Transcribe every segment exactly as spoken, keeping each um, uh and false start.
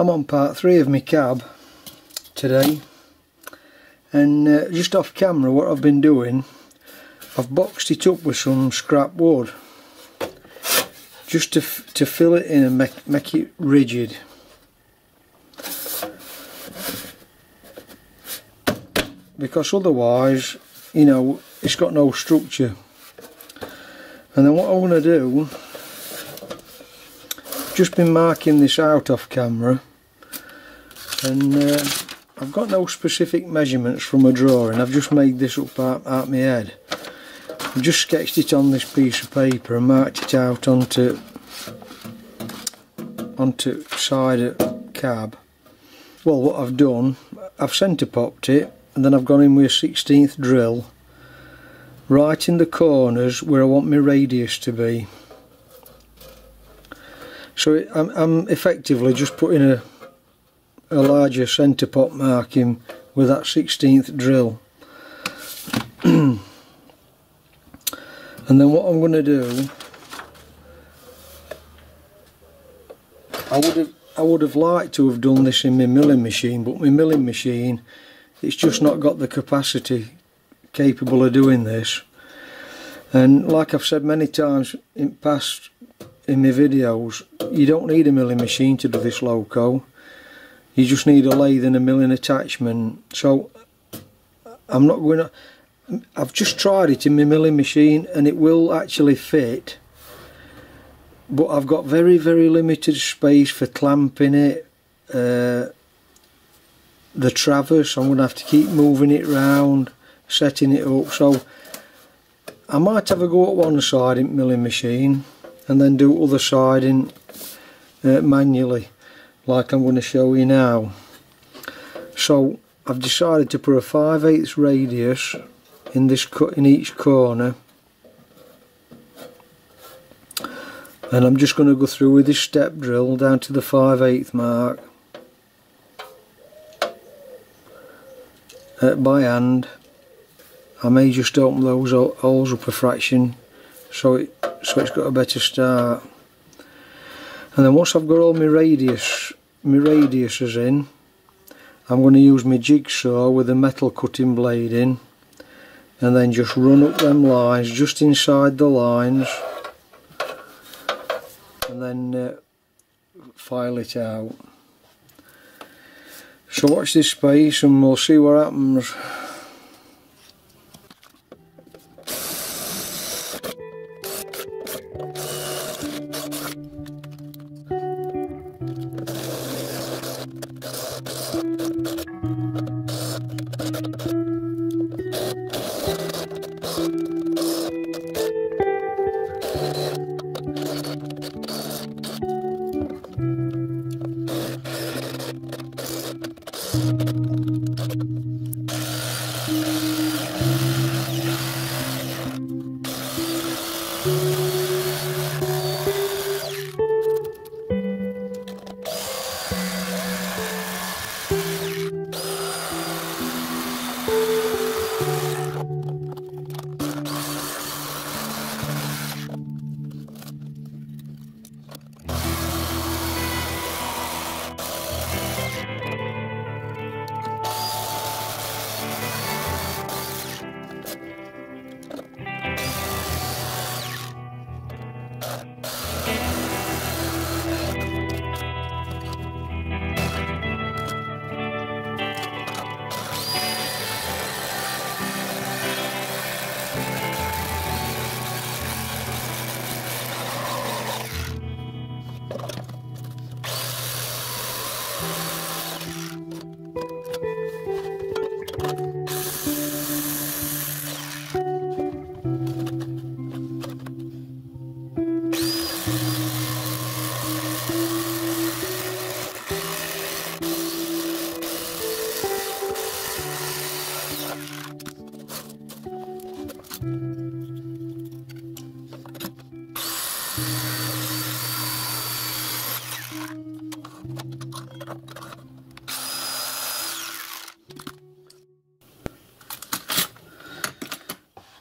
I'm on part three of my cab today, and uh, just off camera what I've been doing, I've boxed it up with some scrap wood just to, f to fill it in and make, make it rigid. Because otherwise, you know, it's got no structure. And then what I want to do, just been marking this out off camera, and uh, I've got no specific measurements from a drawing. I've just made this up out, out my head. I've just sketched it on this piece of paper and marked it out onto onto side of cab. Well, what I've done, I've centre popped it. And then I've gone in with a sixteenth drill right in the corners where I want my radius to be. So I'm, I'm effectively just putting a, a larger centre pop marking with that sixteenth drill. And then what I'm going to do, I would have I would have liked to have done this in my milling machine, but my milling machine, it's just not got the capacity capable of doing this. And like I've said many times in past in my videos, you don't need a milling machine to do this loco. You just need a lathe and a milling attachment. So I'm not going to, I've just tried it in my milling machine and it will actually fit, but I've got very very limited space for clamping it. uh, The traverse, I'm going to have to keep moving it round, setting it up. So I might have a go at one side in milling machine and then do other side in uh, manually, like I'm going to show you now. So I've decided to put a five eighths radius in this cut in each corner, and I'm just going to go through with this step drill down to the five eighths mark. Uh, by hand. I may just open those holes up a fraction so, it, so it's got a better start. And then once I've got all my radius, my radiuses in, I'm going to use my jigsaw with a metal cutting blade in, and then just run up them lines just inside the lines, and then uh, file it out. So watch this space and we'll see what happens.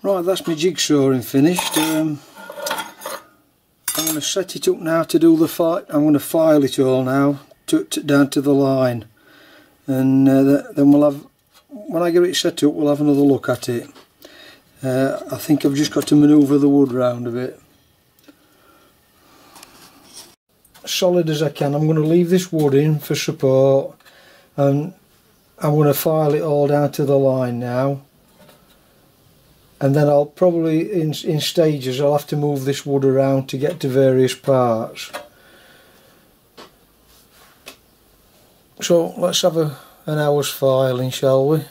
Right, that's my jigsawing finished. Um, I'm going to set it up now to do the file. I'm going to file it all now tucked it down to the line, and uh, then we'll have, when I get it set up, we'll have another look at it. uh, I think I've just got to manoeuvre the wood round a bit. Solid as I can, I'm going to leave this wood in for support, and I'm going to file it all down to the line now, and then I'll probably in, in stages I'll have to move this wood around to get to various parts. So let's have a, an hour's filing, shall we?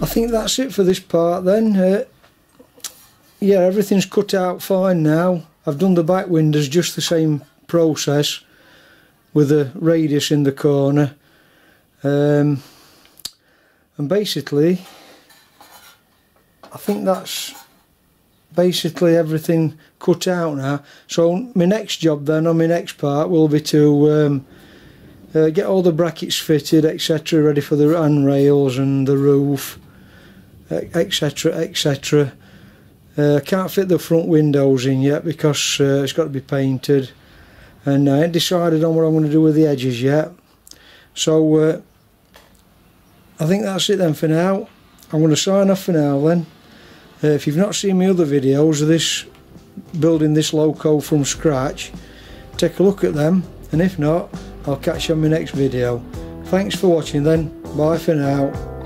I think that's it for this part then. Uh, yeah, everything's cut out fine now. I've done the back windows just the same process with a radius in the corner, um, and basically I think that's basically everything cut out now. So my next job then, on my next part, will be to um, uh, get all the brackets fitted, etc., ready for the handrails and the roof, etc., etc. Uh, can't fit the front windows in yet because uh, it's got to be painted, and I ain't decided on what I'm going to do with the edges yet. So uh, I think that's it then for now. I'm going to sign off for now then. Uh, if you've not seen my other videos of this, building this loco from scratch, take a look at them, and if not, I'll catch you on my next video. Thanks for watching then, bye for now.